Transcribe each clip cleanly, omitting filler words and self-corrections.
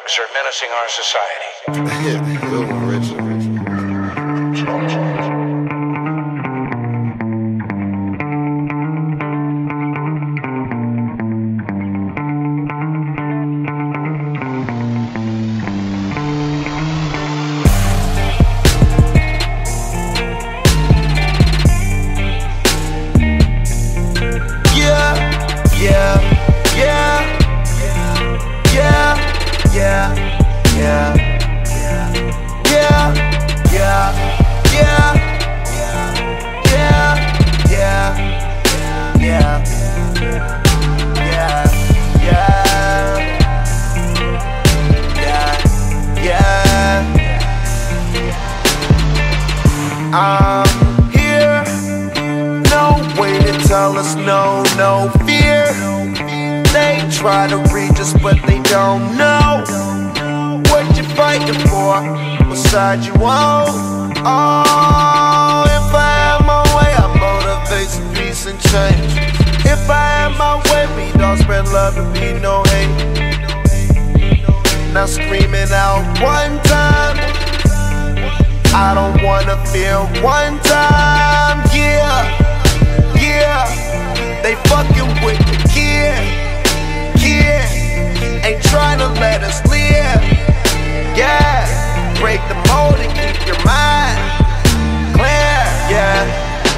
drugs are menacing our society. Good one, Rich. I'm here, no way to tell us no, no fear. They try to reach us but they don't know what you're fighting for, what side you on. Oh, if I had my way, I'd motivate some peace and change. If I had my way, we'd all spread love and be no hate. Now screaming out one time, I don't wanna feel one time, yeah, yeah. They fucking with the kid, yeah. Ain't tryna let us live, yeah. Break the mold and keep your mind clear, yeah,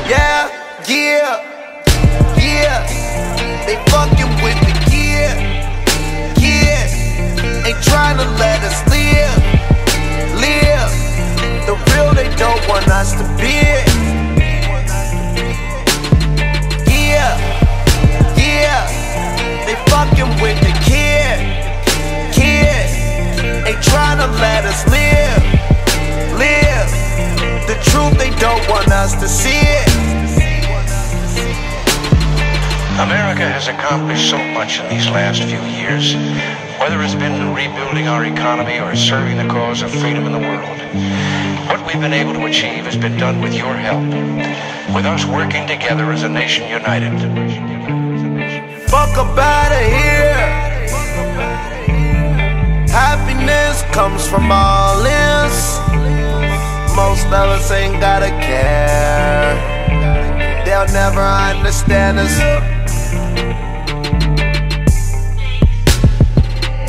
yeah, yeah, yeah. They fucking with the kid, yeah. Ain't tryna let us live, live. The real, they don't want us to be it. Yeah, yeah. They fucking with the kid, kid. Ain't tryna let us live, live. The truth, they don't want us to see it. America has accomplished so much in these last few years, whether it's been rebuilding our economy or serving the cause of freedom in the world. What we've been able to achieve has been done with your help, with us working together as a nation united. Fuck up out of here. Happiness comes from all ends. Most of us ain't gotta care. They'll never understand us.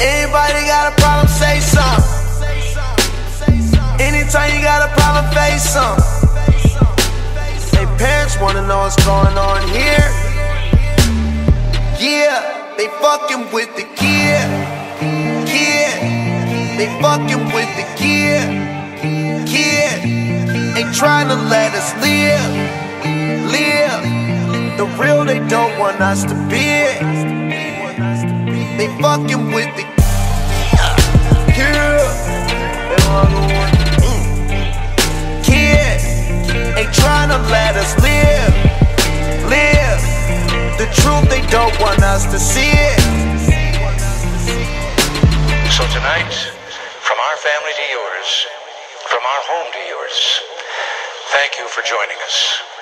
Anybody got a problem, say something. Anytime you got a problem, face them. They parents wanna know what's going on here. Yeah, they fucking with the kid, kid. They fucking with the kid, kid. Ain't tryna let us live, live. The real, they don't want us to be it. They fucking with the kid, yeah. They wanna tryna let us live, live. The truth, they don't want us to see it. So tonight, from our family to yours, from our home to yours, thank you for joining us.